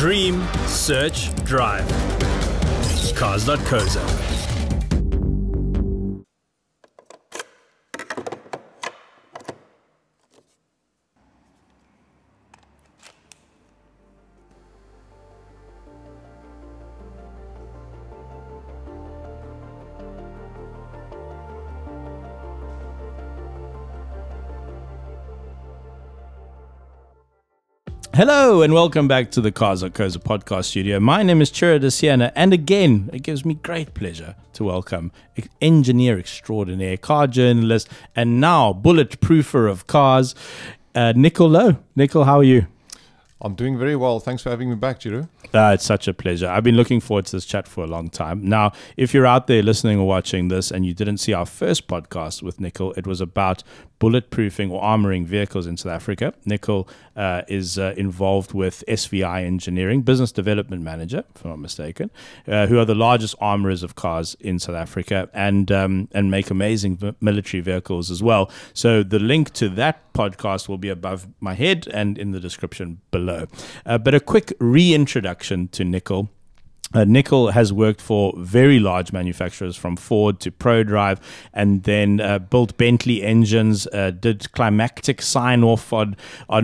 Dream, search, drive. Cars.co.za. Hello and welcome back to the Cars.co.za podcast studio. My name is Ciro de Siena, and again, it gives me great pleasure to welcome engineer extraordinaire, car journalist, and now bulletproofer of cars, Nicol Louw. Nicol, how are you? I'm doing very well. Thanks for having me back, Ciro. It's such a pleasure. I've been looking forward to this chat for a long time. Now, if you're out there listening or watching this and you didn't see our first podcast with Nicol, it was about bulletproofing or armoring vehicles in South Africa. Nicol is involved with SVI Engineering, Business Development Manager, if I'm not mistaken, who are the largest armorers of cars in South Africa and make amazing military vehicles as well. So the link to that podcast will be above my head and in the description below. But a quick reintroduction to Nicol. Nicol has worked for very large manufacturers from Ford to Prodrive, and then built Bentley engines, did climactic sign-off on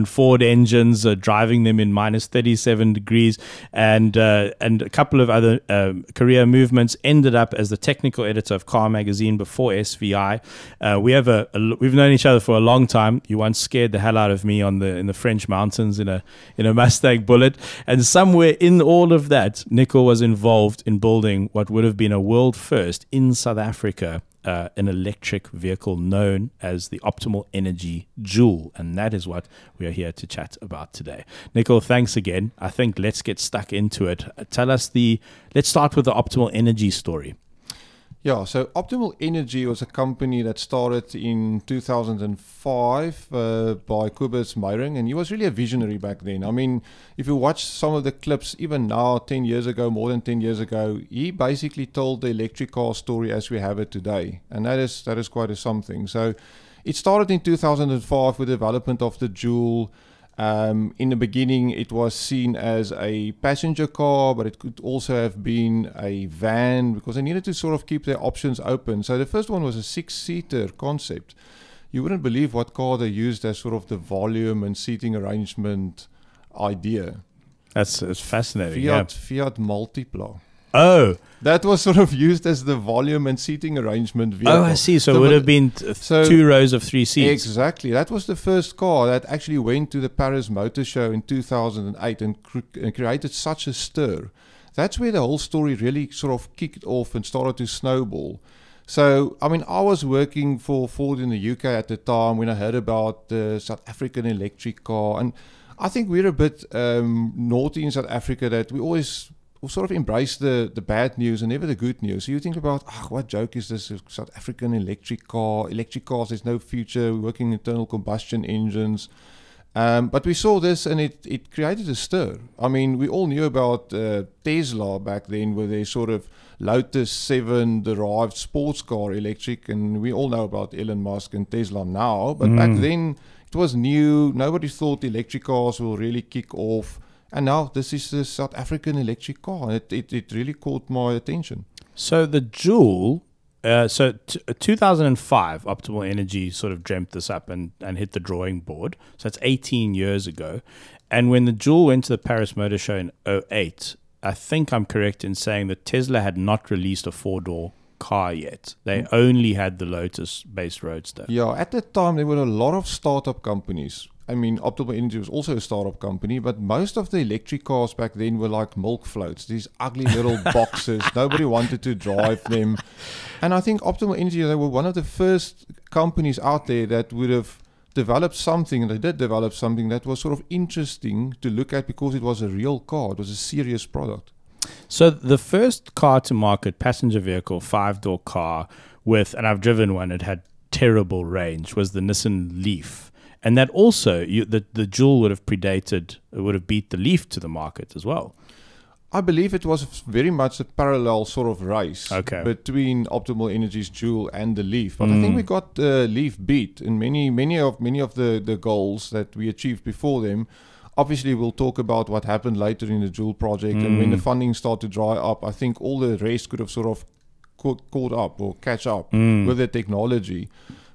Ford engines, driving them in minus 37 degrees, and a couple of other career movements. Ended up as the technical editor of Car Magazine before SVI. We've known each other for a long time. You once scared the hell out of me in the French mountains in a Mustang Bullet, and somewhere in all of that, Nicol was involved in building what would have been a world first in South Africa, an electric vehicle known as the Optimal Energy Joule, and that is what we are here to chat about today. Nicol, thanks again. I think let's get stuck into it. Let's start with the Optimal Energy story. Yeah, so Optimal Energy was a company that started in 2005 by Kobus Meiring, and he was really a visionary back then. I mean, if you watch some of the clips, even now, 10 years ago, more than 10 years ago, he basically told the electric car story as we have it today, and that is quite a something. So it started in 2005 with the development of the Joule. In the beginning, it was seen as a passenger car, but it could also have been a van because they needed to sort of keep their options open. So the first one was a 6-seater concept. You wouldn't believe what car they used as sort of the volume and seating arrangement idea. That's fascinating. Fiat Multipla. Oh, that was sort of used as the volume and seating arrangement vehicle. Oh, I see. So it would have been two rows of 3 seats. Exactly. That was the first car that actually went to the Paris Motor Show in 2008 and created such a stir. That's where the whole story really sort of kicked off and started to snowball. So, I mean, I was working for Ford in the UK at the time when I heard about the South African electric car. And I think we're a bit naughty in South Africa that we always sort of embrace the bad news and never the good news. So you think about, oh, what joke is this? South African electric car, electric cars, there's no future, we're working internal combustion engines. But we saw this and it created a stir. I mean, we all knew about Tesla back then with their sort of Lotus 7 derived sports car electric, and we all know about Elon Musk and Tesla now, but back then it was new. Nobody thought electric cars will really kick off. And now this is the South African electric car. It really caught my attention. So the Joule, 2005, Optimal Energy sort of dreamt this up and hit the drawing board. So it's 18 years ago. And when the Joule went to the Paris Motor Show in 2008, I think I'm correct in saying that Tesla had not released a 4-door car yet. They only had the Lotus-based Roadster. Yeah, at that time there were a lot of startup companies. I mean, Optimal Energy was also a startup company, but most of the electric cars back then were like milk floats, these ugly little boxes. Nobody wanted to drive them. And I think Optimal Energy, they were one of the first companies out there that would have developed something, and they did develop something that was sort of interesting to look at because it was a real car. It was a serious product. So the first car to market, passenger vehicle, 5-door car with, and I've driven one, it had terrible range, was the Nissan Leaf. And that also, the Joule would have predated, it would have beat the Leaf to the market as well. I believe it was very much a parallel sort of race between Optimal Energy's Joule and the Leaf. But I think we got the Leaf beat in many of the goals that we achieved before them. Obviously, we'll talk about what happened later in the Joule project, and when the funding started to dry up, I think all the rest could have sort of caught up or catch up with the technology.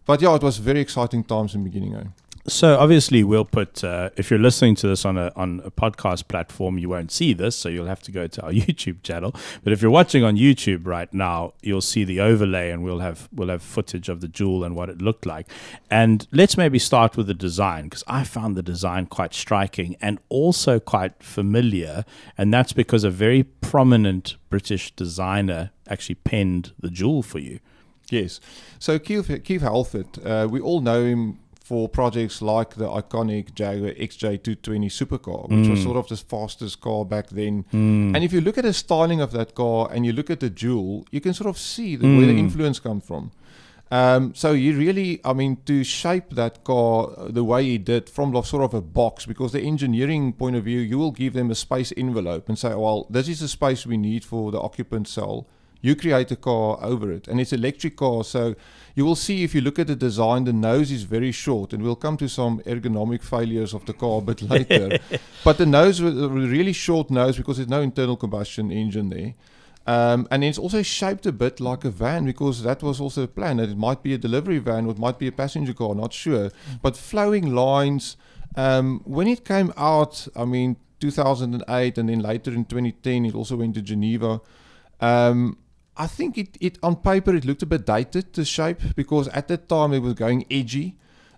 But yeah, it was very exciting times in the beginning. So obviously, we'll put, if you're listening to this on a podcast platform, you won't see this, so you'll have to go to our YouTube channel. But if you're watching on YouTube right now, you'll see the overlay, and we'll have footage of the Joule and what it looked like. And let's maybe start with the design, because I found the design quite striking and also quite familiar, and that's because a very prominent British designer actually penned the Joule for you. Yes. So Keith Halford, we all know him for projects like the iconic Jaguar XJ220 supercar, which was sort of the fastest car back then. And if you look at the styling of that car and you look at the Joule, you can sort of see the, where the influence comes from. So he really, I mean, to shape that car the way he did from sort of a box, because the engineering point of view, you will give them a space envelope and say, well, this is the space we need for the occupant cell. You create a car over it, and it's electric car, so you will see if you look at the design, the nose is very short, and we'll come to some ergonomic failures of the car a bit later. But the nose was a really short nose because there's no internal combustion engine there. And it's also shaped a bit like a van, because that was also the plan, that it might be a delivery van or it might be a passenger car, not sure. But flowing lines, when it came out, I mean, 2008, and then later in 2010, it also went to Geneva. I think it on paper it looked a bit dated, the shape, because at that time it was going edgy.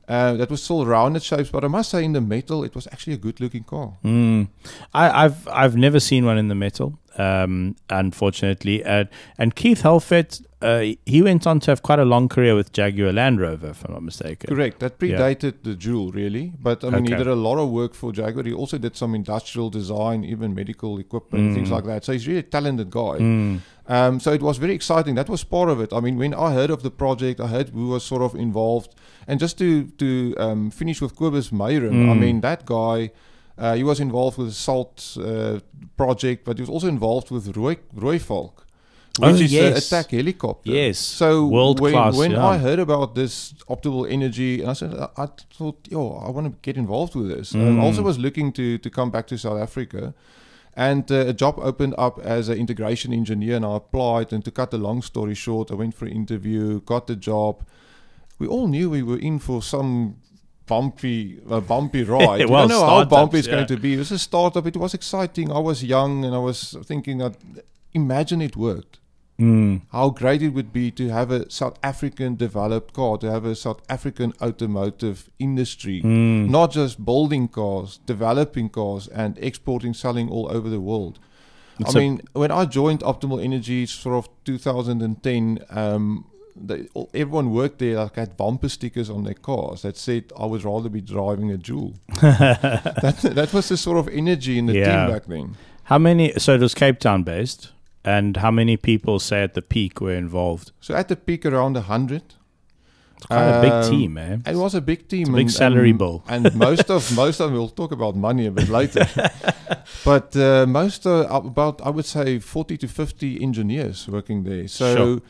That was still rounded shapes, but I must say in the metal it was actually a good looking car. I've never seen one in the metal, unfortunately. And Keith Halford, he went on to have quite a long career with Jaguar Land Rover, if I'm not mistaken. Correct. That predated the Joule, really. But I mean, he did a lot of work for Jaguar. He also did some industrial design, even medical equipment, things like that. So he's really a talented guy. So it was very exciting. That was part of it. I mean, when I heard of the project, I heard who was sort of involved. And just to finish with Kobus Meiring, I mean, that guy, he was involved with the SALT project, but he was also involved with Rooivalk, which is the attack helicopter. Yes. So world class. When I heard about this Optimal Energy, and I thought, yo, I want to get involved with this. I also was looking to come back to South Africa. And a job opened up as an integration engineer, and I applied. And to cut the long story short, I went for an interview, got the job. We all knew we were in for some bumpy ride. Well, I don't know how bumpy it's going to be. It was a startup. It was exciting. I was young, and I was thinking, imagine it worked. How great it would be to have a South African developed car, to have a South African automotive industry, not just building cars, developing cars and exporting, selling all over the world. I mean, when I joined Optimal Energy sort of 2010, everyone worked there, like, had bumper stickers on their cars that said, I would rather be driving a Joule. that was the sort of energy in the team back then. So it was Cape Town based? And how many people, say, at the peak were involved? So at the peak, around 100. It's quite a big team, man. It was a big team. It's a big salary bill. And most of we'll talk about money a bit later. But about, I would say, 40 to 50 engineers working there. So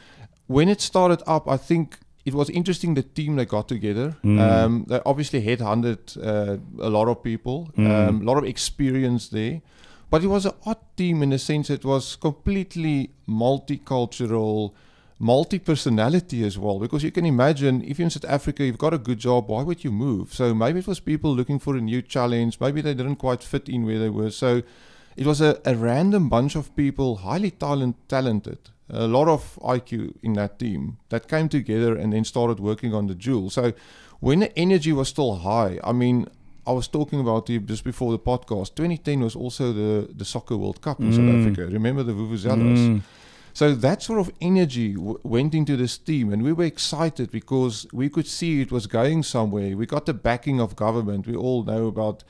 when it started up, I think it was interesting, the team they got together. They obviously headhunted a lot of people, a lot of experience there. But it was an odd team in the sense it was completely multicultural, multi-personality as well. Because you can imagine, if you're in South Africa, you've got a good job, why would you move? So maybe it was people looking for a new challenge. Maybe they didn't quite fit in where they were. So it was a random bunch of people, highly talented, a lot of IQ in that team, that came together and then started working on the Joule. So when the energy was still high, I mean, I was talking about it just before the podcast. 2010 was also the Soccer World Cup in South Africa. Remember the Vuvuzelas? So that sort of energy went into this team, and we were excited because we could see it was going somewhere. We got the backing of government. We all know about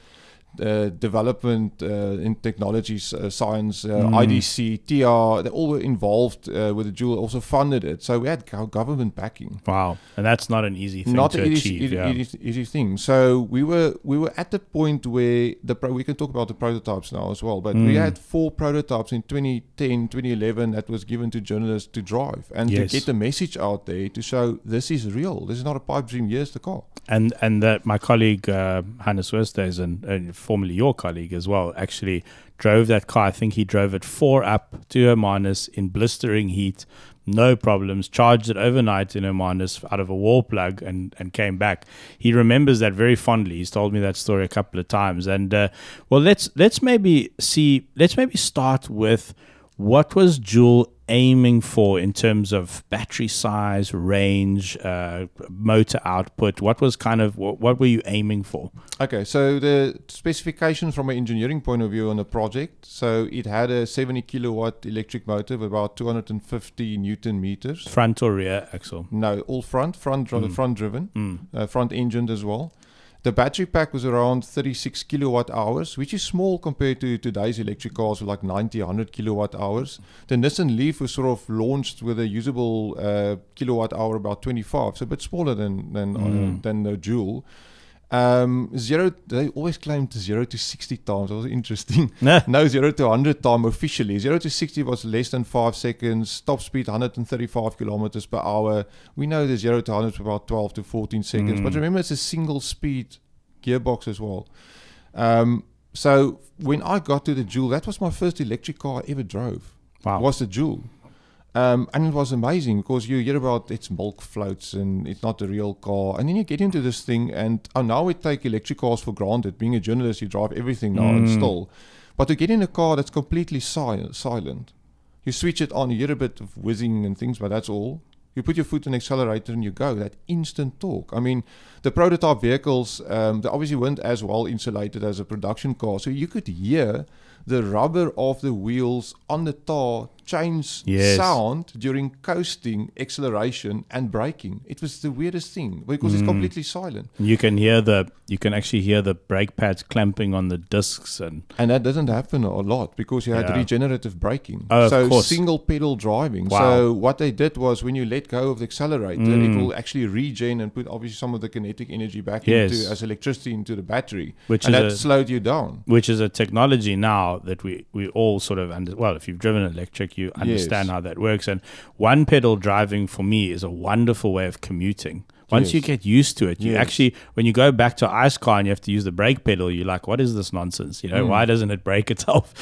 development in technologies, science, IDC, TR. They all were involved with the Joule, also funded it. So we had government backing. Wow. And that's not an easy thing to achieve. Not an easy thing. So we were at the point where we can talk about the prototypes now as well, but we had 4 prototypes in 2010, 2011 that was given to journalists to drive and to get the message out there to show this is real. This is not a pipe dream. Here's the car. And that my colleague Hannes Wester is formerly your colleague as well, actually drove that car. I think he drove it 4 up to Hermanus in blistering heat, no problems, charged it overnight in Hermanus out of a wall plug and came back. He remembers that very fondly. He's told me that story a couple of times. And well, let's maybe start with what was Joule aiming for in terms of battery size, range, motor output. What was kind of, what were you aiming for? Okay, so the specifications from an engineering point of view on the project, so it had a 70 kilowatt electric motor with about 250 newton meters. Front or rear axle? No, all front driven, front engined as well. The battery pack was around 36 kilowatt hours, which is small compared to today's electric cars with like 90, 100 kilowatt hours. The Nissan Leaf was sort of launched with a usable kilowatt hour about 25, so a bit smaller than the Joule. They always claimed 0 to 60 times. That was interesting. No 0 to 100 time officially. 0 to 60 was less than 5 seconds. Top speed 135 kilometers per hour. We know the 0 to 100 is about 12 to 14 seconds. But remember, it's a single speed gearbox as well. So when I got to the Joule, that was my first electric car I ever drove. Wow. Was the Joule. And it was amazing because you hear about its bulk floats and it's not a real car. And then you get into this thing and now we take electric cars for granted. Being a journalist, you drive everything now and still. But to get in a car that's completely silent, you switch it on, you hear a bit of whizzing and things, but that's all. You put your foot in the accelerator and you go. That instant torque. I mean, the prototype vehicles, they obviously weren't as well insulated as a production car. So you could hear the rubber of the wheels on the tar change sound during coasting, acceleration, and braking. It was the weirdest thing because it's completely silent. You can hear you can actually hear the brake pads clamping on the discs, and that doesn't happen a lot because you had regenerative braking. Oh, so of course. Single pedal driving. Wow. So what they did was when you let go of the accelerator, it will actually regen and put obviously some of the kinetic energy back into as electricity into the battery, and that slowed you down. Which is a technology now that we all sort of well, if you've driven electric, you understand how that works. And one pedal driving for me is a wonderful way of commuting. Once you get used to it, you actually, when you go back to an ICE car and you have to use the brake pedal, you're like, what is this nonsense? You know, why doesn't it brake itself?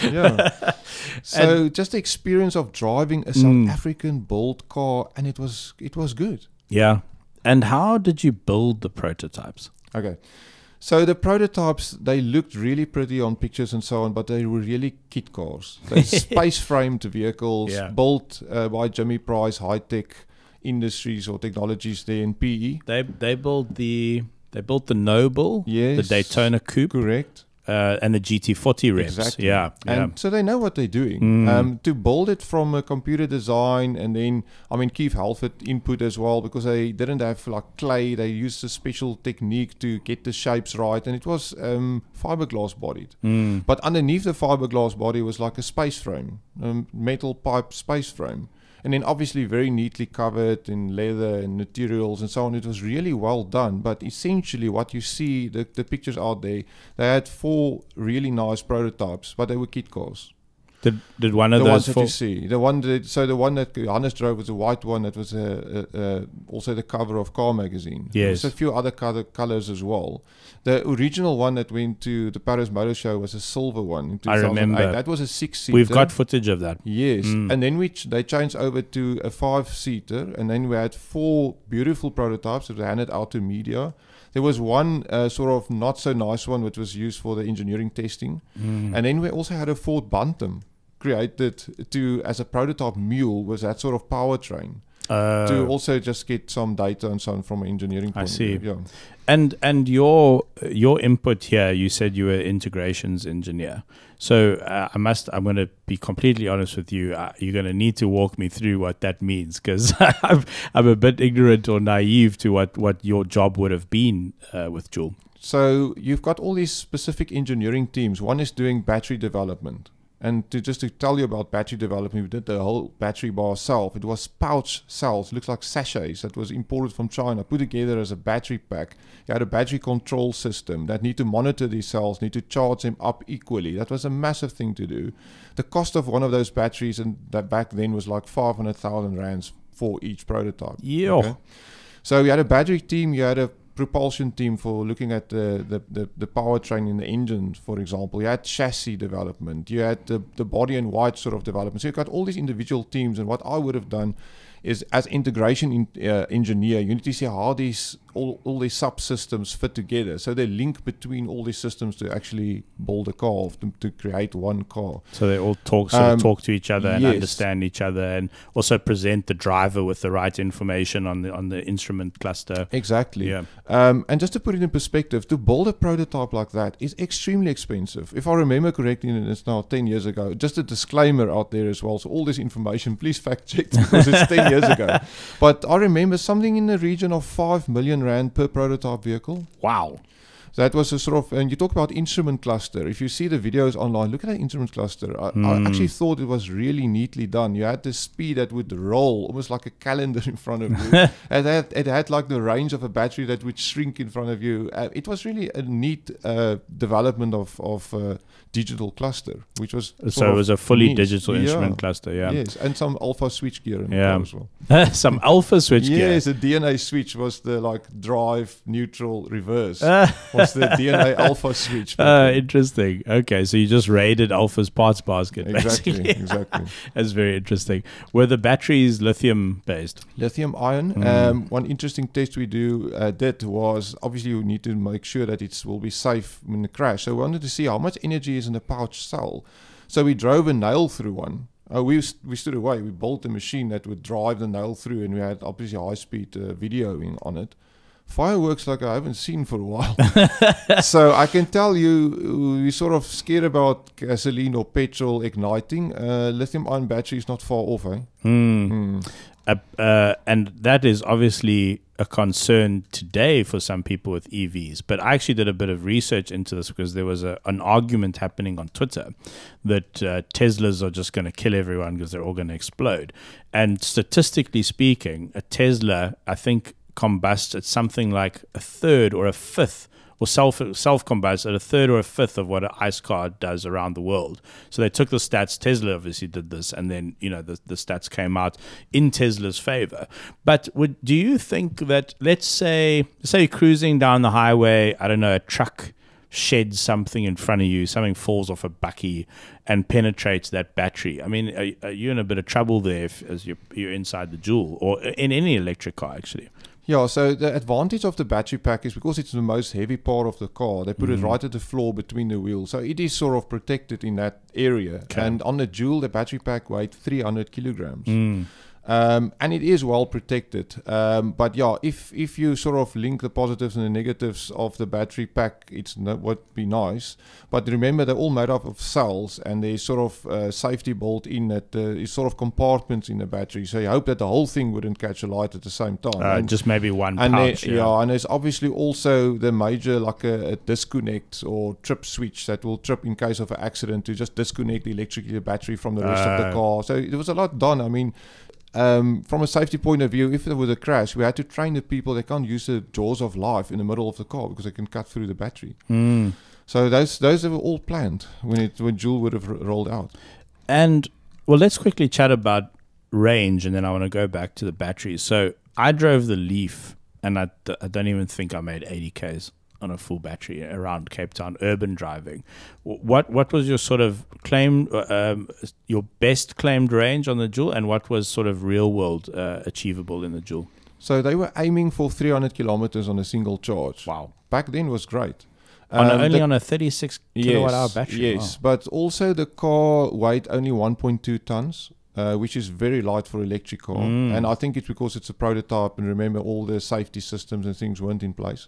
So just the experience of driving a South African built car, and it was good. Yeah. And how did you build the prototypes? Okay. So the prototypes, they looked really pretty on pictures and so on, but they were really kit cars. They space-framed vehicles built by Jimmy Price, high-tech industries or technologies there in PE. They built the Noble, the Daytona Coupe, correct, and the GT40 reps. Exactly. And so they know what they're doing. To build it from a computer design, and then, I mean, Keith Halford input as well, because they didn't have like clay. They used a special technique to get the shapes right, and it was fiberglass bodied. But underneath the fiberglass body was like a space frame, metal pipe space frame. And then obviously very neatly covered in leather and materials and so on. It was really well done. But essentially what you see, the pictures out there, they had 4 really nice prototypes, but they were kit cars. Did one of those that you see? The one that Hannes drove was a white one that was also the cover of Car Magazine. Yes. There's a few other colors as well. The original one that went to the Paris Motor Show was a silver one. I remember. That was a 6-seater. We've got footage of that. Yes. And then they changed over to a 5-seater. And then we had 4 beautiful prototypes that were handed out to media. There was one sort of not so nice one which was used for the engineering testing. And then we also had a Ford Bantam created as a prototype mule with that sort of powertrain to also just get some data and so on from an engineering point of view. And your input here, you said you were integrations engineer. So I'm going to be completely honest with you. You're going to need to walk me through what that means, because I'm a bit ignorant or naive to what your job would have been with Joule. So you've got all these specific engineering teams. One is doing battery development. And just to tell you about battery development, we did the whole battery by ourselves. It was pouch cells, looks like sachets that was imported from China, put together as a battery pack. You had a battery control system that need to monitor these cells, need to charge them up equally. That was a massive thing to do. The cost of one of those batteries, and that back then was like 500,000 rands for each prototype. Yeah. Okay? So you had a battery team, you had a propulsion team for looking at the powertrain in the engine, for example. You had chassis development. You had the body and white sort of development. So you've got all these individual teams. And what I would have done is, as integration engineer, you need to see how these all these subsystems fit together. So they link between all these systems to actually build a car, to create one car. So they all sort of talk to each other and understand each other, and also present the driver with the right information on the instrument cluster. Exactly. Yeah. And just to put it in perspective, to build a prototype like that is extremely expensive. If I remember correctly, and it's now 10 years ago, just a disclaimer out there as well. So all this information, please fact check, because it's 10 years ago. But I remember something in the region of 5 million rand per prototype vehicle. Wow. So that was a sort of, and you talk about instrument cluster. If you see the videos online, look at that instrument cluster. I actually thought it was really neatly done. You had the speed that would roll, almost like a calendar in front of you. And it had like the range of a battery that would shrink in front of you. It was really a neat development of digital cluster, which was... So it was a fully digital instrument cluster, yeah. Yes, and some alpha switch gear in there as well. Some alpha switch gear? Yes, the DNA switch was the like drive, neutral, reverse. The DNA alpha switch. Interesting. Okay, so you just raided Alpha's parts basket. Exactly, basically. That's very interesting. Were the batteries lithium based? Lithium ion. One interesting test we did was, obviously you need to make sure that it will be safe in the crash. So we wanted to see how much energy is in a pouch cell. So we drove a nail through one. We stood away. We built a machine that would drive the nail through, and we had obviously high-speed videoing on it. Fireworks like I haven't seen for a while. So I can tell you, we sort of scared about gasoline or petrol igniting. Lithium-ion battery is not far off, eh? And that is obviously a concern today for some people with EVs. But I actually did a bit of research into this, because there was an argument happening on Twitter that Teslas are just going to kill everyone because they're all going to explode. And statistically speaking, a Tesla, I think, combusts at something like a third or a fifth, or self-combusts at a third or a fifth of what an ICE car does around the world. So they took the stats. Tesla obviously did this, and then the stats came out in Tesla's favor. But do you think that, let's say you're cruising down the highway, I don't know, a truck sheds something in front of you, something falls off a bucky and penetrates that battery. I mean, are you in a bit of trouble there as you're inside the Joule, or in any electric car actually? Yeah, so the advantage of the battery pack is, because it's the most heavy part of the car, they put it right at the floor between the wheels. So it is sort of protected in that area. Okay. And on the Joule, the battery pack weighed 300 kilograms. And it is well protected. But yeah, if you sort of link the positives and the negatives of the battery pack, it would be nice. But remember, they're all made up of cells, and there's sort of safety bolt in that is sort of compartments in the battery. So you hope that the whole thing wouldn't catch a light at the same time. And just maybe one pouch. And there's obviously also the major, like a disconnect or trip switch that will trip in case of an accident, to just disconnect electrically the battery from the rest of the car. So there was a lot done. I mean, from a safety point of view, if there was a crash, we had to train the people. They can't use the jaws of life in the middle of the car, because they can cut through the battery. So those were all planned when Joule would have rolled out. And well, let's quickly chat about range, and then I want to go back to the batteries. So I drove the Leaf, and I don't even think I made 80 Ks on a full battery around Cape Town, urban driving. What was your sort of claimed, your best claimed range on the Joule, and what was sort of real world achievable in the Joule? So they were aiming for 300 kilometers on a single charge. Wow. Back then was great. Only on a 36 kilowatt hour battery. Yes, but also the car weighed only 1.2 tons. Which is very light for an electric car. And I think it's because it's a prototype, and remember, all the safety systems and things weren't in place.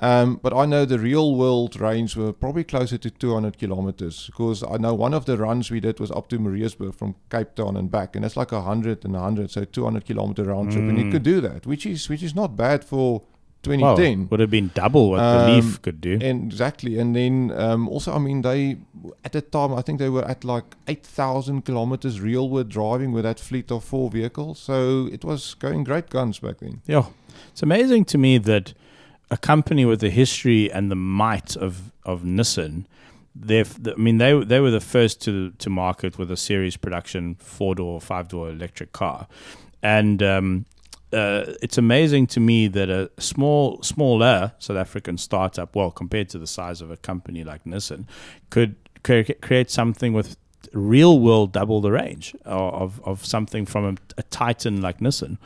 But I know the real world range were probably closer to 200 kilometers, because I know one of the runs we did was up to Maritzburg from Cape Town and back, and that's like 100 and 100, so 200 kilometer round trip, and it could do that, which is not bad for 2010. Would have been double what the Leaf could do. And exactly. And then also, I mean, they at the time, I think they were at like 8,000 kilometers real world driving with that fleet of 4 vehicles. So it was going great guns back then. Yeah. It's amazing to me that a company with the history and the might of Nissan, I mean, they were the first to market with a series production 4-door, 5-door electric car. And it's amazing to me that a smaller South African startup, well, compared to the size of a company like Nissan, could create something with real world double the range of something from a titan like Nissan.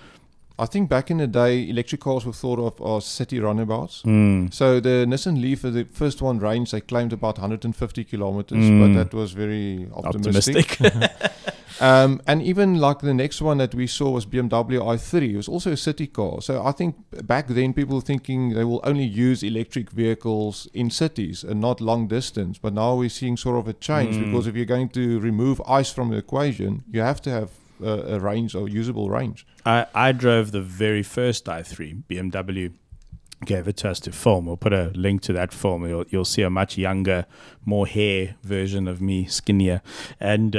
I think back in the day, electric cars were thought of as city runabouts. Mm. So the Nissan Leaf, the first one range, they claimed about 150 kilometers, but that was very optimistic. And even like the next one that we saw was BMW i3. It was also a city car. So I think back then people were thinking they will only use electric vehicles in cities and not long distance. But now we're seeing sort of a change because if you're going to remove ICE from the equation, you have to have a range or usable range. I drove the very first i3. BMW gave it to us to film. We'll put a link to that film. You'll see a much younger, more hair version of me, skinnier. And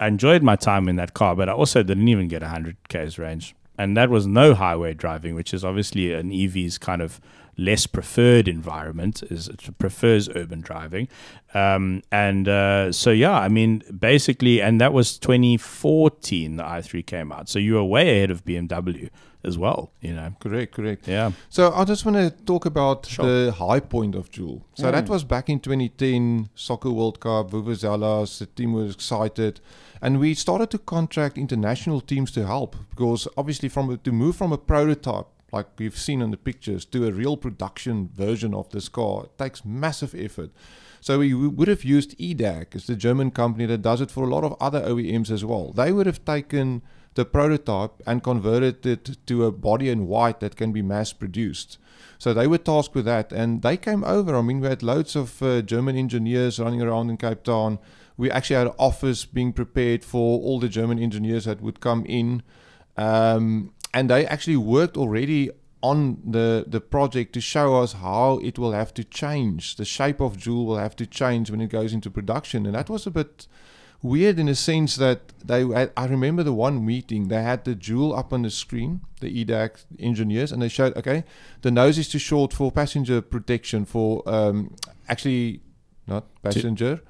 I enjoyed my time in that car, but I also didn't even get 100 km range. And that was no highway driving, which is obviously an EV's kind of less preferred environment. Is it prefers urban driving. So, yeah, I mean, basically, and that was 2014 the i3 came out. So you were way ahead of BMW as well, you know. Correct. Yeah. So I just want to talk about the high point of Joule. So that was back in 2010, Soccer World Cup, Vuvuzelas, the team was excited. And we started to contract international teams to help because obviously to move from a prototype, like we've seen in the pictures, to a real production version of this car, it takes massive effort. So we would have used EDAC. It's the German company that does it for a lot of other OEMs as well. They would have taken the prototype and converted it to a body in white that can be mass produced. So they were tasked with that and they came over. I mean, we had loads of German engineers running around in Cape Town. We actually had an office being prepared for all the German engineers that would come in. And they actually worked already on the project to show us how it will have to change. The shape of Joule will have to change when it goes into production. And that was a bit weird in a sense that I remember the one meeting, they had the Joule up on the screen, the EDAC engineers, and they showed, okay, the nose is too short for passenger protection for, actually, not passenger,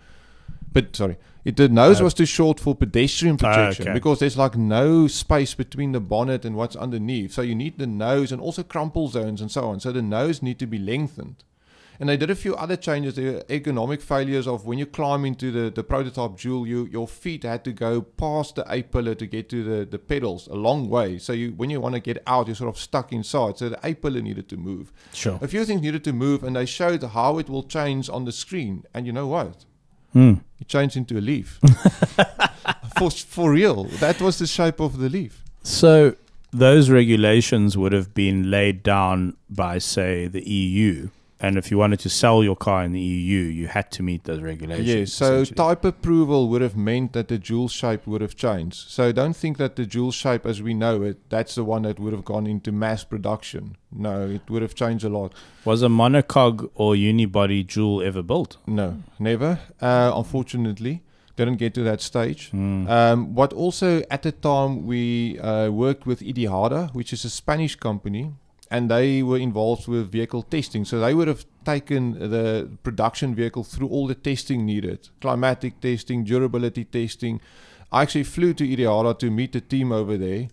but sorry, the nose was too short for pedestrian protection because there's like no space between the bonnet and what's underneath. So you need the nose and also crumple zones and so on. So the nose need to be lengthened. And they did a few other changes. There were ergonomic failures of when you climb into the prototype Joule, your feet had to go past the A-pillar to get to the pedals a long way. So when you want to get out, you're sort of stuck inside. So the A-pillar needed to move. Sure. A few things needed to move, and they showed how it will change on the screen. And you know what? It changed into a leaf. for real. That was the shape of the leaf. So those regulations would have been laid down by, say, the EU. And if you wanted to sell your car in the EU, you had to meet those regulations. Yes, so type approval would have meant that the Joule shape would have changed. So don't think that the Joule shape as we know it, that's the one that would have gone into mass production. No, it would have changed a lot. Was a monocoque or unibody Joule ever built? No, never. Unfortunately, didn't get to that stage. What also, at the time, we worked with Idiada, which is a Spanish company. And they were involved with vehicle testing. So they would have taken the production vehicle through all the testing needed. Climatic testing, durability testing. I actually flew to Idiada to meet the team over there.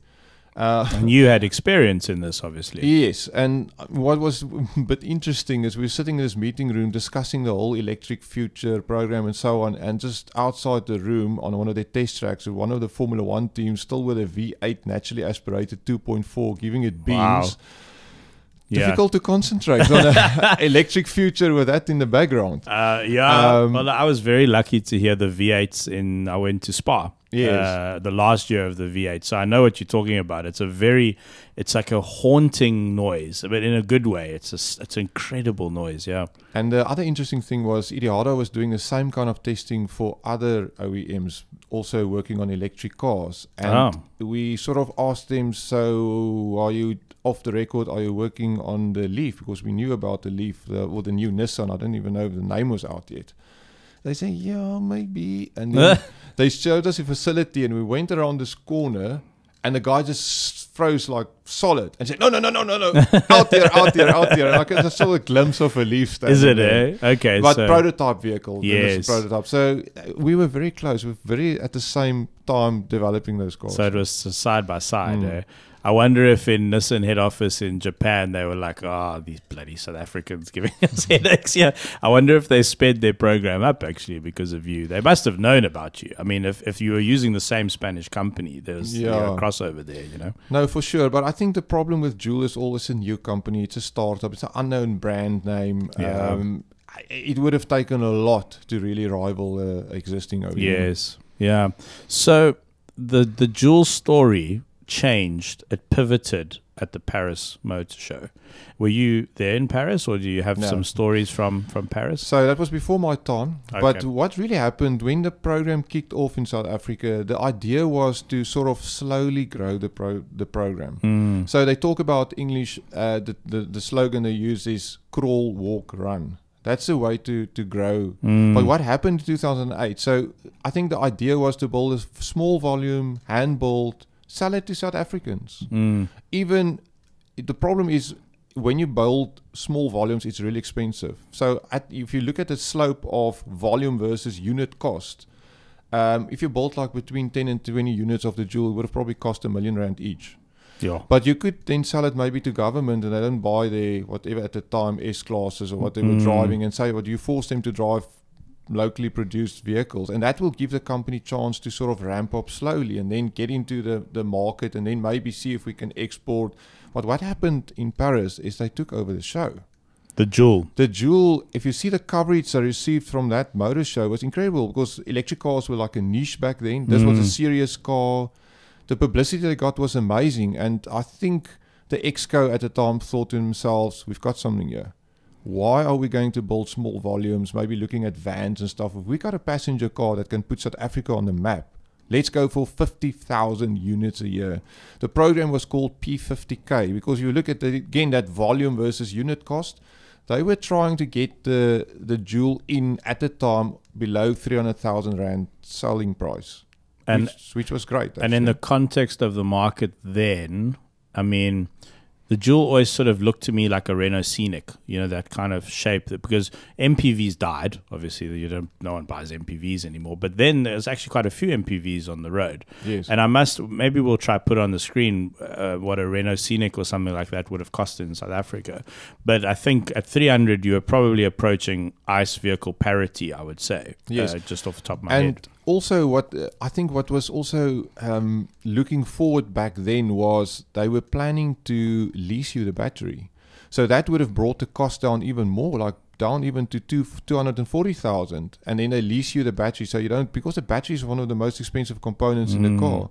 And you had experience in this, obviously. Yes. And what was a bit interesting is we were sitting in this meeting room discussing the whole electric future program and so on. And just outside the room on one of the test tracks, one of the Formula One teams still with a V8 naturally aspirated 2.4, giving it beams. Wow. Difficult to concentrate on an electric future with that in the background. Well, I was very lucky to hear the V8s in, I went to Spa. Yes. The last year of the V8. So I know what you're talking about. It's a very, it's like a haunting noise, but in a good way. It's an incredible noise, yeah. And the other interesting thing was Idiada was doing the same kind of testing for other OEMs, also working on electric cars. And we sort of asked them, so are you, off the record, are you working on the Leaf? Because we knew about the Leaf or the new Nissan. I don't even know if the name was out yet. They say, yeah, maybe. And then they showed us a facility and we went around this corner and the guy just froze like solid. And she said, no. out there. And I can just saw a glimpse of a Leaf. Is it, eh? Okay. But so, prototype vehicle. Yes. Prototype. So we were very close. We were very at the same time developing those cars. So it was side by side, eh? I wonder if in Nissan head office in Japan, they were like, oh, these bloody South Africans giving us headaches. Yeah. I wonder if they sped their program up, actually, because of you. They must have known about you. I mean, if you were using the same Spanish company, there's a crossover there, you know? No, for sure. But I think the problem with Joule is always a new company. It's a startup. It's an unknown brand name. Yeah. It would have taken a lot to really rival the existing OEM. Yes. Yeah. So the Joule story changed, it pivoted at the Paris Motor Show. Were you there in Paris, or do you have some stories from Paris? So that was before my time. Okay. But what really happened when the program kicked off in South Africa, the idea was to sort of slowly grow the program. So they talk about English, the slogan they use is crawl, walk, run. That's the way to grow. But what happened in 2008? So I think the idea was to build a small volume, hand-built, sell it to South Africans. Even the problem is when you build small volumes, it's really expensive. So if you look at the slope of volume versus unit cost, if you built like between 10 and 20 units of the Joule, it would have probably cost R1 million each. Yeah. But you could then sell it maybe to government, and they don't buy the whatever at the time S-classes or what they were driving, and say, but you force them to drive locally produced vehicles, and that will give the company chance to sort of ramp up slowly and then get into the market, and then maybe see if we can export. But what happened in Paris is they took over the show. The Joule. The Joule, if you see the coverage I received from that motor show, was incredible, because electric cars were like a niche back then. This was a serious car. The publicity they got was amazing, and I think the Exco at the time thought to themselves, we've got something here. Why are we going to build small volumes, maybe looking at vans and stuff? If we got a passenger car that can put South Africa on the map, let's go for 50,000 units a year. The program was called P50K, because you look at, again, that volume versus unit cost. They were trying to get the Joule in, at the time, below 300,000 Rand selling price, and which was great. Actually. And in the context of the market then, I mean, the Joule always sort of looked to me like a Renault Scenic, you know, that kind of shape, that, because MPVs died. Obviously, no one buys MPVs anymore. But then there's actually quite a few MPVs on the road. Yes. And maybe we'll try put on the screen what a Renault Scenic or something like that would have cost in South Africa. But I think at 300, you are probably approaching ICE vehicle parity, I would say. Yes. Just off the top of my head. Also, what I think what was also looking forward back then was they were planning to lease you the battery. So that would have brought the cost down even more, like down even to 240,000. And then they lease you the battery. So you don't, because the battery is one of the most expensive components in the car.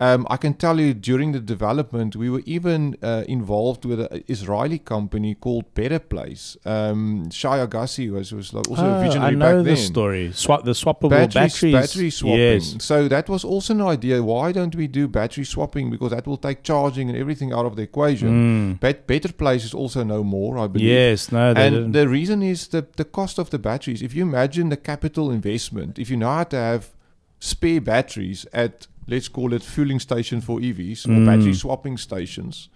I can tell you during the development, we were even involved with an Israeli company called Better Place. Shai Agassi was also a visionary back then. I know this story. The swappable batteries. Battery swapping. Yes. So that was also an idea. Why don't we do battery swapping? Because that will take charging and everything out of the equation. But Better Place is also no more, I believe. Yes, no, they didn't. The reason is the cost of the batteries. If you imagine the capital investment, if you know how to have spare batteries at, let's call it, fueling station for EVs, or battery swapping stations,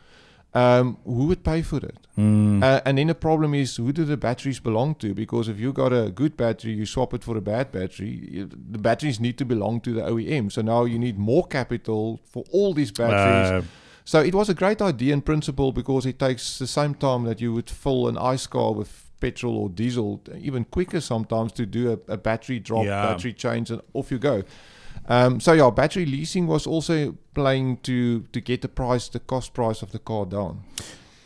who would pay for it? And then the problem is, who do the batteries belong to? Because if you got a good battery, you swap it for a bad battery, the batteries need to belong to the OEM. So now you need more capital for all these batteries. So it was a great idea in principle, because it takes the same time that you would fill an ICE car with petrol or diesel, even quicker sometimes, to do a battery drop, battery change, and off you go. So yeah, battery leasing was also playing to get the cost price of the car down.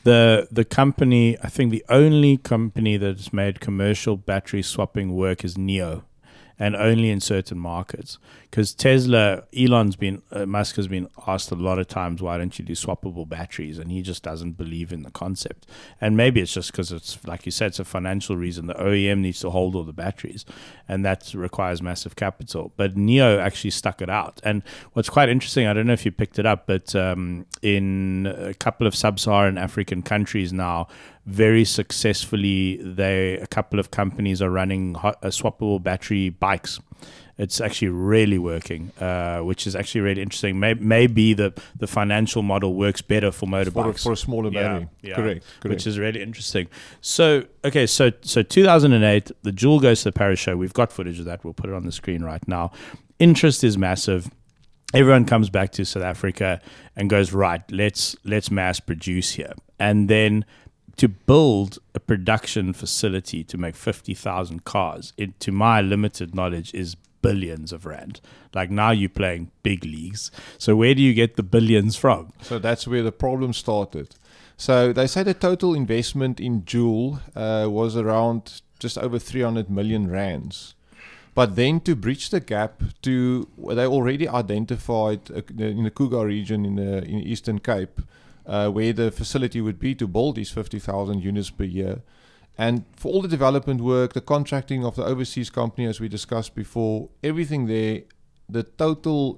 The company, I think the only company that's made commercial battery swapping work is NIO, and only in certain markets. Because Tesla, Musk has been asked a lot of times, why don't you do swappable batteries? And he just doesn't believe in the concept. And maybe it's just because it's, like you said, it's a financial reason. The OEM needs to hold all the batteries, and that requires massive capital. But NIO actually stuck it out. And what's quite interesting, I don't know if you picked it up, but in a couple of sub-Saharan African countries now, very successfully, a couple of companies are running swappable battery bikes. it's actually really working, which is actually really interesting. Maybe the financial model works better for motorbikes. For a smaller battery. Yeah, yeah. Correct. Which is really interesting. So, okay, so 2008, the Joule goes to the Paris show. We've got footage of that. We'll put it on the screen right now. Interest is massive. Everyone comes back to South Africa and goes, right, let's mass produce here. And then to build a production facility to make 50,000 cars, it, to my limited knowledge, is billions of rand. Like, now you're playing big leagues. So where do you get the billions from? So that's where the problem started. So they say the total investment in Joule was around just over 300 million rands. But then to bridge the gap to, they already identified in the Cougar region in the Eastern Cape, where the facility would be to build these 50,000 units per year. And for all the development work, the contracting of the overseas company, as we discussed before, everything there, the total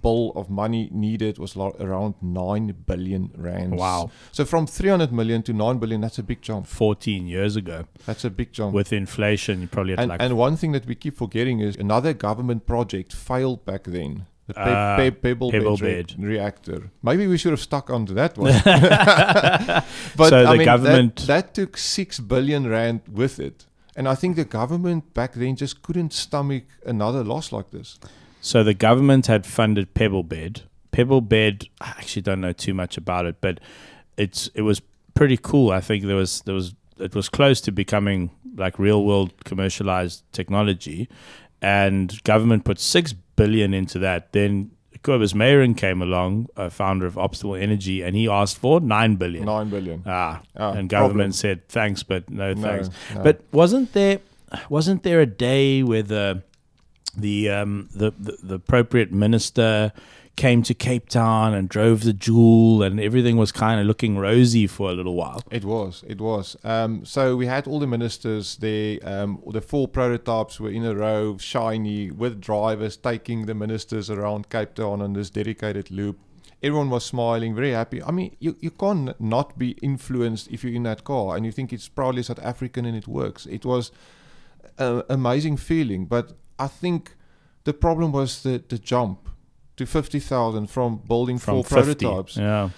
bill of money needed was around 9 billion rands. Wow. So from 300 million to 9 billion, that's a big jump. 14 years ago. That's a big jump. With inflation, you probably had and, like... And one thing that we keep forgetting is another government project failed back then. The Pebble Bed reactor. Maybe we should have stuck onto that one. But so I mean, government... That took 6 billion rand with it. And I think the government back then just couldn't stomach another loss like this. So the government had funded Pebble Bed. Pebble Bed, I actually don't know too much about it, but it was pretty cool. I think it was close to becoming like real world commercialized technology, and government put 6 billion into that. Then Kobus Meiring came along, founder of Optimal Energy, and he asked for 9 billion. 9 billion. And government said thanks, but no thanks. No. But wasn't there a day where the appropriate minister came to Cape Town and drove the Joule, and everything was kind of looking rosy for a little while? It was. So we had all the ministers there. The four prototypes were in a row, shiny, with drivers taking the ministers around Cape Town on this dedicated loop. Everyone was smiling, very happy. I mean, you can't not be influenced if you're in that car and you think it's proudly South African and it works. It was an amazing feeling, but I think the problem was the jump to 50,000 from building four prototypes. Yeah.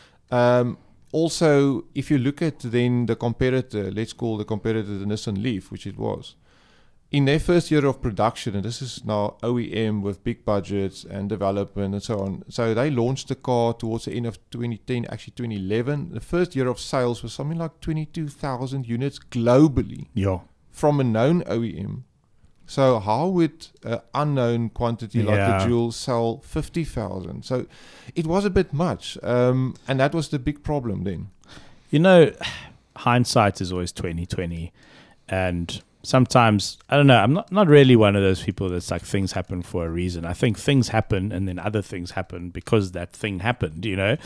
Also, if you look at then the competitor, let's call the competitor the Nissan Leaf, which it was. In their first year of production, and this is now OEM with big budgets and development and so on. So they launched the car towards the end of 2010, actually 2011. The first year of sales was something like 22,000 units globally. Yeah. From a known OEM. So how would an unknown quantity like the Joule sell 50,000? So it was a bit much, and that was the big problem then. You know, hindsight is always 20/20, and sometimes, I don't know, I'm not really one of those people that's like things happen for a reason. I think things happen and then other things happen because that thing happened, you know?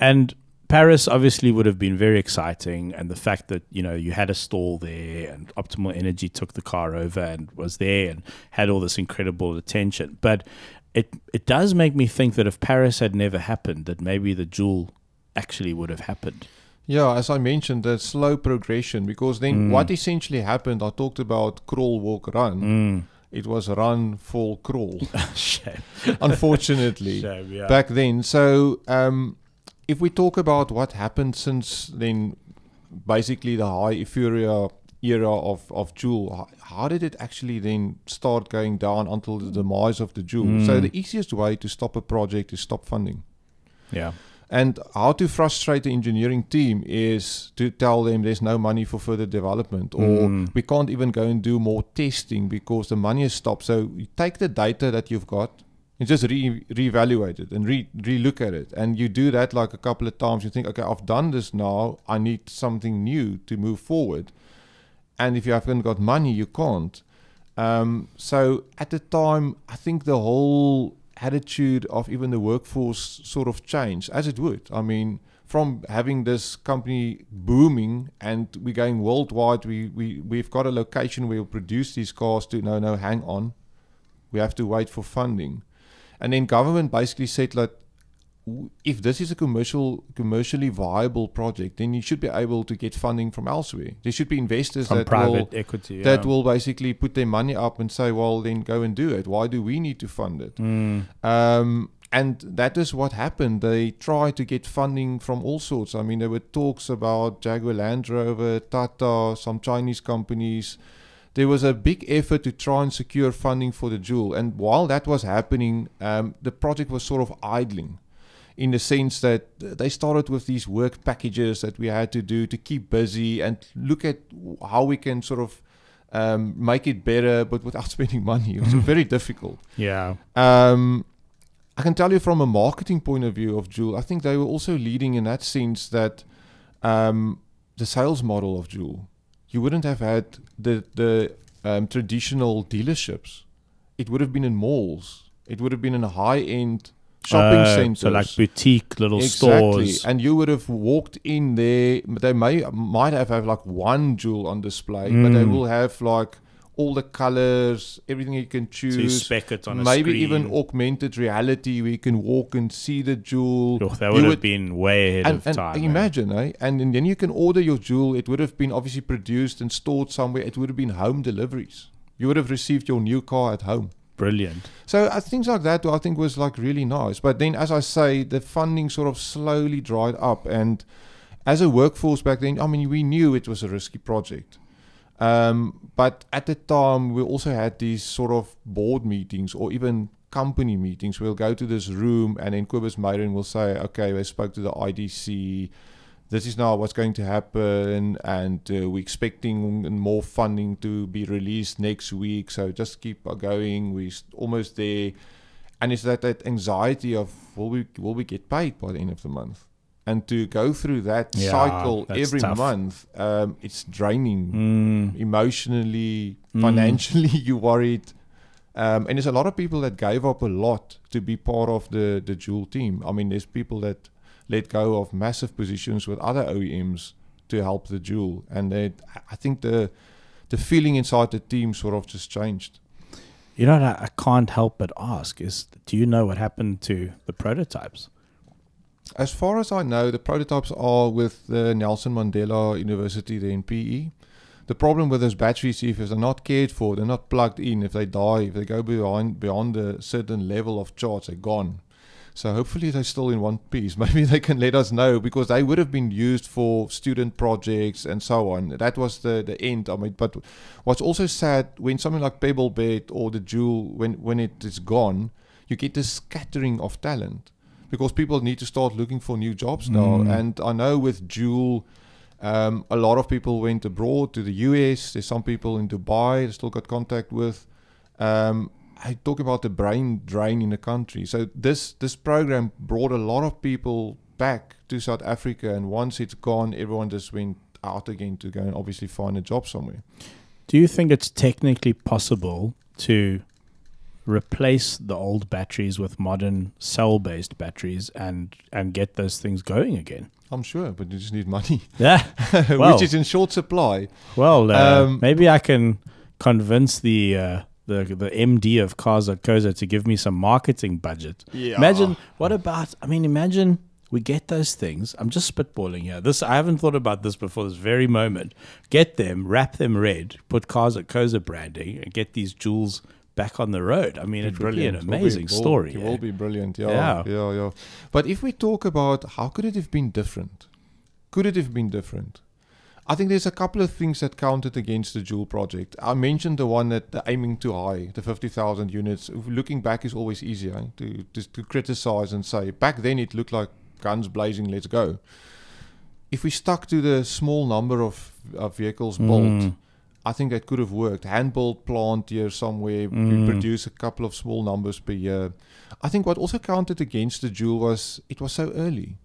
And Paris obviously would have been very exciting, and the fact that, you know, you had a stall there and Optimal Energy took the car over and was there and had all this incredible attention. But it does make me think that if Paris had never happened, that maybe the Joule actually would have happened. Yeah, as I mentioned, the slow progression, because then what essentially happened, I talked about crawl, walk, run. It was run, fall, crawl. Shame. Unfortunately. Shame, yeah. Back then. So... if we talk about what happened since then, basically the high euphoria era of Joule, how did it actually then start going down until the demise of the Joule? So the easiest way to stop a project is stop funding. Yeah. And how to frustrate the engineering team is to tell them there's no money for further development, or we can't even go and do more testing because the money has stopped. So you take the data that you've got, and just reevaluate it and relook at it. And you do that like a couple of times. You think, okay, I've done this now. I need something new to move forward. And if you haven't got money, you can't. So at the time, I think the whole attitude of even the workforce sort of changed, as it would. I mean, from having this company booming and we're going worldwide, we've got a location where we'll produce these cars to, no, hang on. We have to wait for funding. And then government basically said, like, if this is a commercially viable project, then you should be able to get funding from elsewhere. There should be investors from private equity that will basically put their money up and say, well, then go and do it. Why do we need to fund it? And that is what happened. They tried to get funding from all sorts. I mean, there were talks about Jaguar Land Rover, Tata, some Chinese companies. There was a big effort to try and secure funding for the Joule. And while that was happening, the project was sort of idling, in the sense that they started with these work packages that we had to do to keep busy and look at how we can sort of make it better, but without spending money. It was very difficult. Yeah. I can tell you from a marketing point of view of Joule, I think they were also leading in that sense that the sales model of Joule, you wouldn't have had the traditional dealerships. It would have been in malls. It would have been in a high-end shopping centers. So like boutique little stores. And you would have walked in there. They might have like one Joule on display, but they will have like all the colors, everything you can choose. So you spec it on a screen. Even augmented reality where you can walk and see the Joule. Oh, that would have been way ahead of time. Imagine, eh? And then you can order your Joule. It would have been obviously produced and stored somewhere. It would have been home deliveries. You would have received your new car at home. Brilliant. So things like that I think was like really nice. But then, as I say, the funding sort of slowly dried up. And as a workforce back then, I mean, we knew it was a risky project. But at the time, we also had these sort of board meetings or even company meetings. We'll go to this room and then Kobus Meiring will say, okay, we spoke to the IDC. This is now what's going to happen. And we're expecting more funding to be released next week. So just keep going. We're almost there. And it's that anxiety of, will we get paid by the end of the month? And to go through that cycle every month, it's draining emotionally, financially. You're worried, and there's a lot of people that gave up a lot to be part of the Joule team. I mean, there's people that let go of massive positions with other OEMs to help the Joule, and I think the feeling inside the team sort of just changed. You know, I can't help but ask: do you know what happened to the prototypes? As far as I know, the prototypes are with the Nelson Mandela University there in PE. The problem with those batteries, if they're not cared for, they're not plugged in. If they die, if they go beyond a certain level of charge, they're gone. So hopefully they're still in one piece. Maybe they can let us know, because they would have been used for student projects and so on. That was the end. I mean, but what's also sad, when something like Pebble Bed or the Joule, when it is gone, you get this scattering of talent, because people need to start looking for new jobs now. And I know with Joule, a lot of people went abroad to the US. There's some people in Dubai I still got contact with. I talk about the brain drain in the country. So this program brought a lot of people back to South Africa. And once it's gone, everyone just went out again to go and obviously find a job somewhere. Do you think it's technically possible to replace the old batteries with modern cell-based batteries and get those things going again? I'm sure, but you just need money. Yeah, well, which is in short supply. Well, maybe I can convince the MD of Cars.co.za to give me some marketing budget. Yeah. Imagine what about? I mean, imagine we get those things. I'm just spitballing here. I haven't thought about this before this very moment. Get them, wrap them red, put Cars.co.za branding, and get these Joules back on the road. I mean, it would be an amazing story. It will be brilliant. Yeah. But if we talk about how could it have been different? Could it have been different? I think there's a couple of things that counted against the Joule project. I mentioned the one that aiming too high, the 50,000 units. Looking back is always easier, eh? to criticize and say, back then it looked like guns blazing, let's go. If we stuck to the small number of vehicles built, I think that could have worked. Hand-built plant here somewhere. We produce a couple of small numbers per year. I think what also counted against the Joule was it was so early.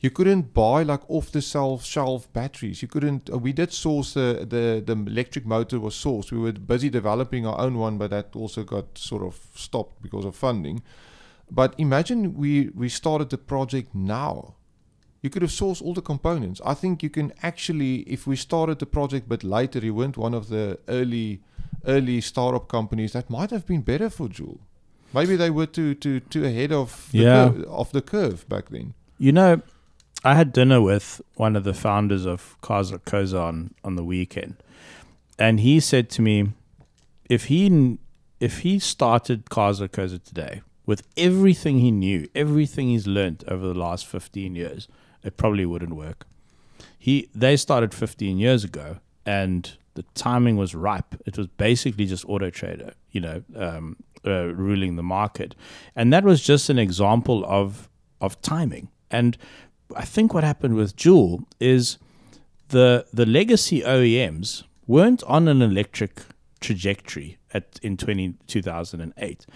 You couldn't buy like off-the-shelf batteries. You couldn't. We did source the electric motor was sourced. We were busy developing our own one, but that also got sort of stopped because of funding. But imagine we started the project now. You could have sourced all the components. I think you can actually, if we started the project but later, you weren't one of the early startup companies, that might have been better for Joule. Maybe they were too ahead of the, curve back then. You know, I had dinner with one of the founders of Cars.co.za on the weekend, and he said to me, if he started Cars.co.za today with everything he knew, everything he's learned over the last 15 years, it probably wouldn't work. They started 15 years ago, and the timing was ripe. It was basically just Auto Trader, you know, ruling the market. And that was just an example of timing. And I think what happened with Joule is the legacy OEMs weren't on an electric trajectory in 2008.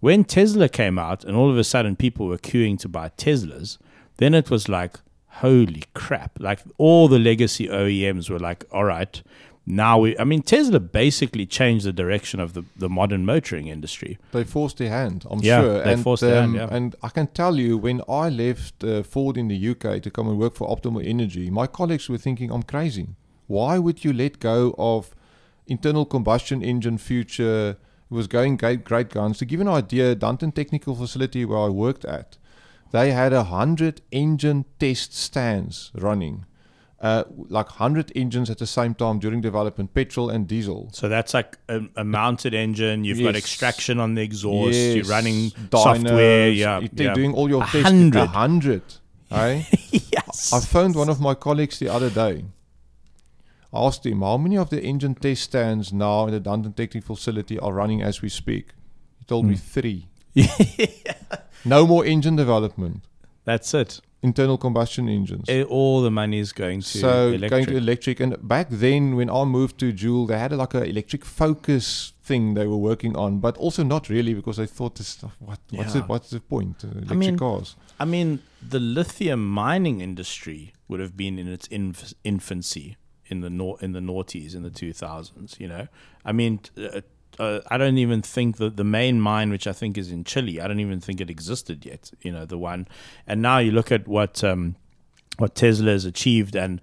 When Tesla came out and all of a sudden people were queuing to buy Teslas, then it was like, holy crap. Like all the legacy OEMs were like, all right, now I mean, Tesla basically changed the direction of the modern motoring industry. They forced their hand, I'm sure. They forced their hand, yeah. And I can tell you, when I left Ford in the UK to come and work for Optimal Energy, my colleagues were thinking, I'm crazy. Why would you let go of internal combustion engine future? It was going great guns. To give an idea, Dunton Technical Facility, where I worked at, they had 100 engine test stands running. Like 100 engines at the same time during development, petrol and diesel. So that's like a mounted engine. You've got extraction on the exhaust. You're running Dynos, software. You're doing all your tests. 100. Hey? Yes. I phoned one of my colleagues the other day. I asked him, how many of the engine test stands now in the Dunton Technical Facility are running as we speak? He told me 3. No more engine development. That's it. Internal combustion engines. All the money is going to electric. Going to electric. And back then, when I moved to Joule, they had like an electric focus thing they were working on, but also not really, because they thought, what's the point? Electric cars. I mean, the lithium mining industry would have been in its infancy in the noughties, in the 2000s. You know, I mean. I don't even think that the main mine, which I think is in Chile, I don't even think it existed yet, you know, the one. And now you look at what Tesla has achieved, and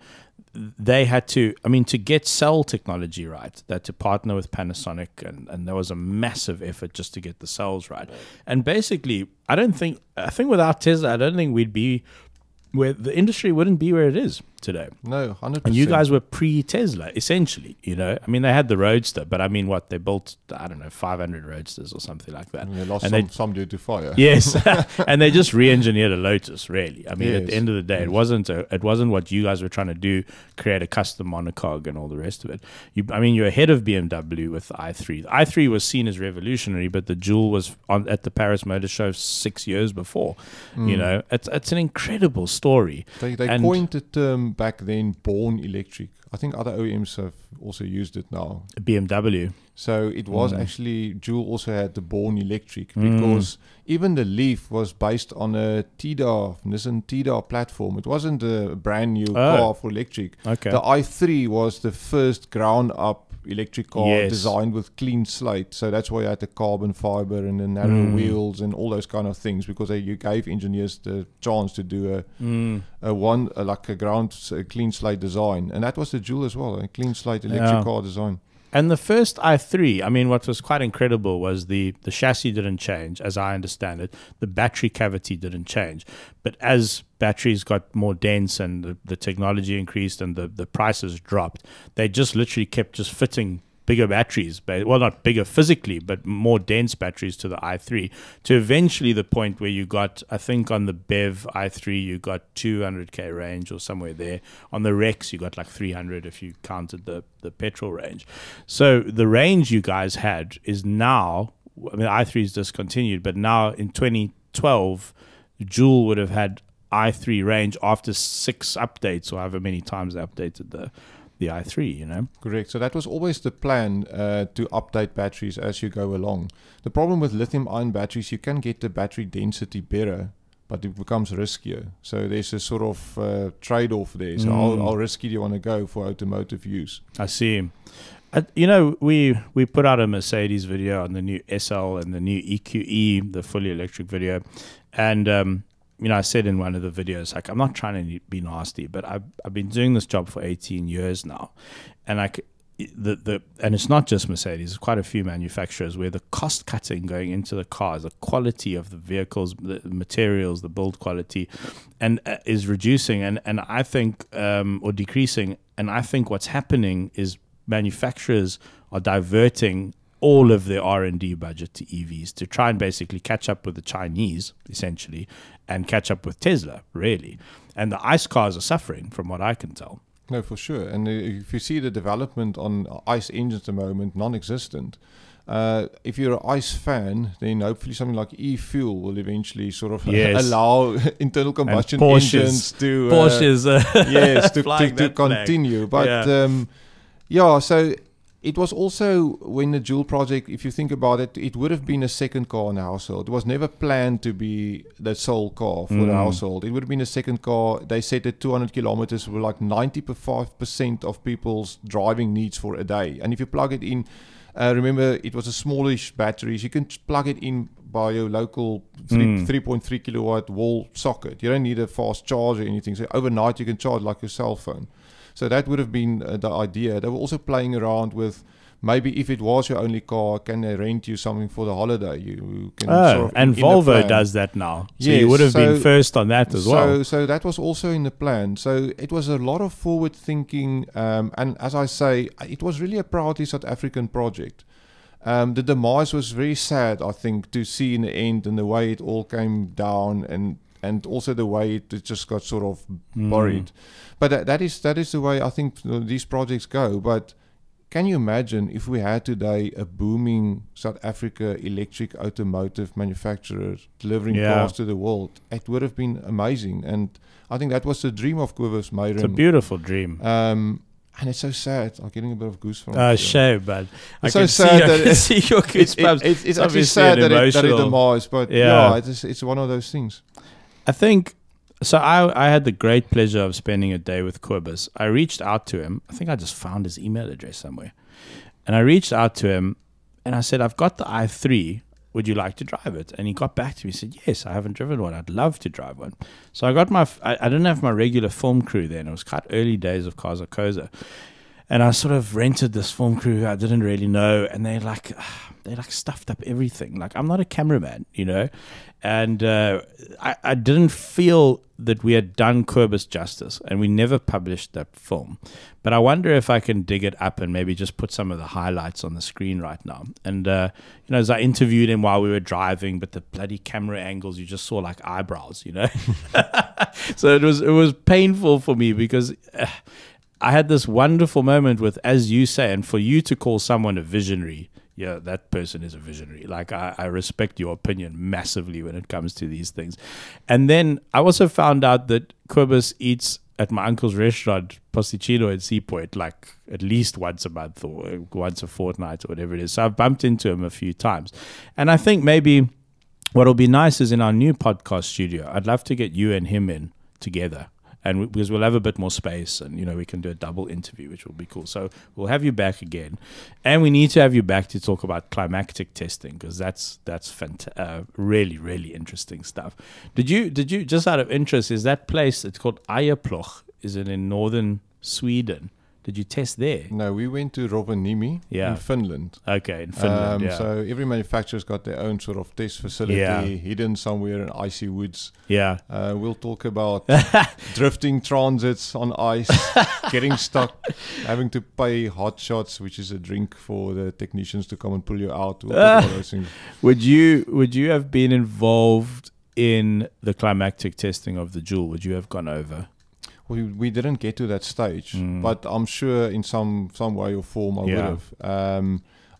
they had to, I mean, to get cell technology right, they had to partner with Panasonic, and there was a massive effort just to get the cells right. And basically, I think without Tesla, I don't think we'd be where the industry wouldn't be where it is today. No, 100%. And you guys were pre-Tesla, essentially, you know. I mean, they had the Roadster, but I mean, what, they built, I don't know, 500 Roadsters or something like that. And they lost some due to fire. Yes, and they just re-engineered a Lotus, really. I mean, at the end of the day, it wasn't what you guys were trying to do, create a custom monocoque and all the rest of it. I mean, you're ahead of BMW with the i3. The i3 was seen as revolutionary, but the Joule was at the Paris Motor Show 6 years before. You know, it's an incredible story. They coined the term back then, born electric. I think other OEMs have also used it now. BMW. So it was actually, Joule also had the born electric, because even the Leaf was based on a TDA, Nissan TDA platform. It wasn't a brand new car for electric. Okay. The i3 was the first ground up electric car designed with clean slate. So that's why you had the carbon fiber and the narrow wheels and all those kind of things, because you gave engineers the chance to do a ground clean slate design. And that was the Joule as well, a clean slate electric car design. And the first i3, I mean, what was quite incredible was the chassis didn't change, as I understand it. The battery cavity didn't change. But as batteries got more dense and the technology increased and the prices dropped, they just literally kept just fitting bigger batteries. Well, not bigger physically, but more dense batteries to the i3, to eventually the point where you got, I think on the BEV i3, you got 200K range or somewhere there. On the Rex, you got like 300 if you counted the petrol range. So the range you guys had is now, I mean, i3 is discontinued, but now in 2012, Joule would have had i3 range after 6 updates, or however many times they updated the i3, you know. Correct. So that was always the plan, to update batteries as you go along. The problem with lithium-ion batteries, you can get the battery density better, but it becomes riskier. So there's a sort of trade-off there. So how risky do you want to go for automotive use? I see. You know, we put out a Mercedes video on the new SL and the new EQE, the fully electric video, and you know, I said in one of the videos, like, I'm not trying to be nasty, but I've been doing this job for 18 years now, and and it's not just Mercedes, it's quite a few manufacturers where the cost cutting going into the cars, the quality of the vehicles, the materials, the build quality, and is reducing and I think or decreasing. And I think what's happening is manufacturers are diverting all of their R&D budget to EVs to try and basically catch up with the Chinese, essentially, and catch up with Tesla, really. And the ICE cars are suffering, from what I can tell. No, for sure. And if you see the development on ICE engines at the moment, non-existent. If you're an ICE fan, then hopefully something like e-fuel will eventually sort of allow internal combustion engines to to continue. But yeah, so it was also, when the Joule project, if you think about it, it would have been a second car in the household. It was never planned to be the sole car for the household. It would have been a second car. They said that 200 kilometers were like 95% of people's driving needs for a day. And if you plug it in, remember, it was a smallish battery. You can plug it in by your local 3.3 kilowatt wall socket. You don't need a fast charge or anything. So overnight, you can charge like your cell phone. So that would have been the idea. They were also playing around with, maybe if it was your only car, can they rent you something for the holiday? You can sort of, and Volvo does that now. So you would have been first on that as well. So that was also in the plan. So it was a lot of forward thinking. And as I say, it was really a proudly South African project. The demise was very sad, I think, to see in the end, and the way it all came down, and also the way it just got sort of buried. But that is the way I think these projects go. But can you imagine if we had today a booming South Africa electric automotive manufacturer delivering cars to the world? It would have been amazing. And I think that was the dream of Kobus Meiring. It's a beautiful dream. And it's so sad. I'm getting a bit of goose from it. Shame, man. It's so sad that I can see your goosebumps. It's actually sad that it demise, but yeah, it's one of those things. I think, so I had the great pleasure of spending a day with Kobus. I reached out to him. I think I just found his email address somewhere. And I reached out to him and I said, I've got the i3. Would you like to drive it? And he got back to me and said, yes, I haven't driven one. I'd love to drive one. So I got my, I didn't have my regular film crew then. It was quite early days of Cars.co.za. And I sort of rented this film crew who I didn't really know. And they stuffed up everything. Like, I'm not a cameraman, you know. And I didn't feel that we had done Kobus justice, and we never published that film. But I wonder if I can dig it up and maybe just put some of the highlights on the screen right now. And, you know, as I interviewed him while we were driving, but the bloody camera angles, you just saw like eyebrows, you know. So it was painful for me because... I had this wonderful moment with, as you say, and for you to call someone a visionary, yeah, that person is a visionary. Like, I respect your opinion massively when it comes to these things. And then I also found out that Kobus eats at my uncle's restaurant, Posticino at Seaport, like at least once a month or once a fortnight or whatever it is. So I've bumped into him a few times. And I think maybe what'll be nice is in our new podcast studio, I'd love to get you and him in together. And because we'll have a bit more space and, you know, we can do a double interview, which will be cool. So we'll have you back again. And we need to have you back to talk about climactic testing, because that's really, really interesting stuff. Did you just out of interest, is that place, it's called Eierploch, is it in northern Sweden? Did you test there? No, we went to Rovaniemi in Finland. Okay, in Finland, yeah. So every manufacturer's got their own sort of test facility hidden somewhere in icy woods. Yeah. We'll talk about drifting transits on ice, getting stuck, having to pay hot shots, which is a drink for the technicians to come and pull you out. We'll talk about those things. Would you have been involved in the climactic testing of the Joule? Would you have gone over? We didn't get to that stage, but I'm sure in some way or form I would have.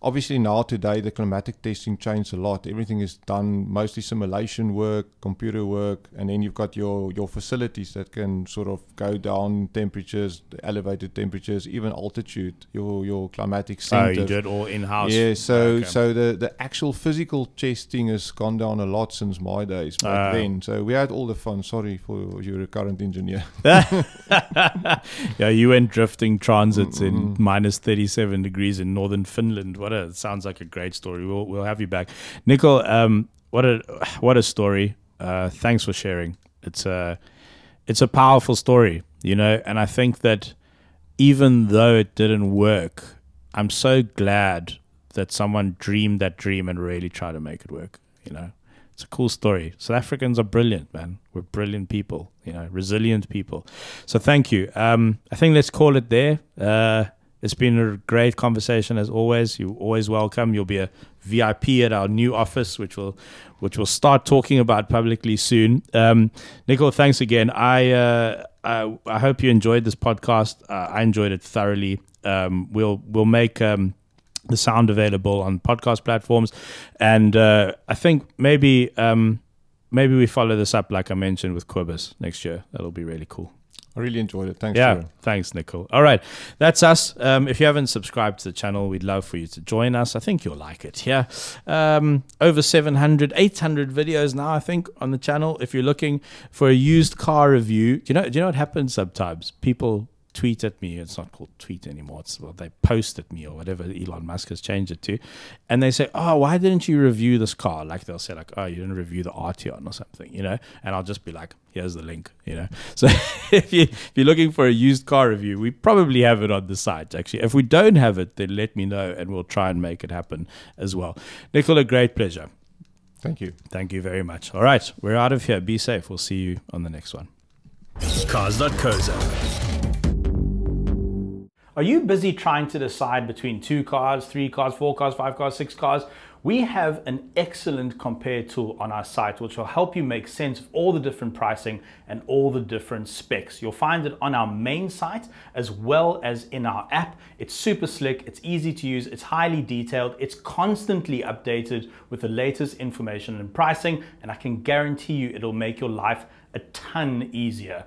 Obviously now today the climatic testing changed a lot. Everything is done mostly simulation work, computer work, and then you've got your facilities that can sort of go down temperatures, elevated temperatures, even altitude, your climatic centers. Oh, you do it all in-house? Yeah, so the actual physical testing has gone down a lot since my days back then. So we had all the fun. Sorry for your current engineer. Yeah, you went drifting transits in minus 37 degrees in northern Finland. What it sounds like a great story. We'll have you back, Nicol. What a story. Thanks for sharing. It's a powerful story, you know. And I think that even though it didn't work, I'm so glad that someone dreamed that dream and really tried to make it work. You know, it's a cool story. South Africans are brilliant, man. We're brilliant people, you know, resilient people. So thank you. I think let's call it there. It's been a great conversation as always. You're always welcome. You'll be a VIP at our new office, which we'll start talking about publicly soon. Nicol, thanks again. I hope you enjoyed this podcast. I enjoyed it thoroughly. We'll make the sound available on podcast platforms, and I think maybe we follow this up, like I mentioned, with Kobus next year. That'll be really cool. I really enjoyed it. Thanks. Yeah, thanks, Nicol. All right, that's us. If you haven't subscribed to the channel, we'd love for you to join us. I think you'll like it. Yeah, over 700, 800 videos now, I think, on the channel. If you're looking for a used car review, do you know what happens sometimes? People tweet at me. It's not called tweet anymore. It's, well, they post at me or whatever Elon Musk has changed it to, and they say, "Oh, why didn't you review this car?" Like they'll say, like, "Oh, you didn't review the Arteon or something," you know. And I'll just be like, "Here's the link," you know. So if you're looking for a used car review, we probably have it on the site. Actually, if we don't have it, then let me know, and we'll try and make it happen as well. Nicol, a great pleasure. Thank you. Thank you very much. All right, we're out of here. Be safe. We'll see you on the next one. Cars.co.za. Are you busy trying to decide between 2 cars, 3 cars, 4 cars, 5 cars, 6 cars? We have an excellent compare tool on our site, which will help you make sense of all the different pricing and all the different specs. You'll find it on our main site as well as in our app. It's super slick, it's easy to use, it's highly detailed, it's constantly updated with the latest information and pricing, and I can guarantee you it'll make your life a ton easier.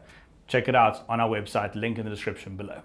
Check it out on our website, link in the description below.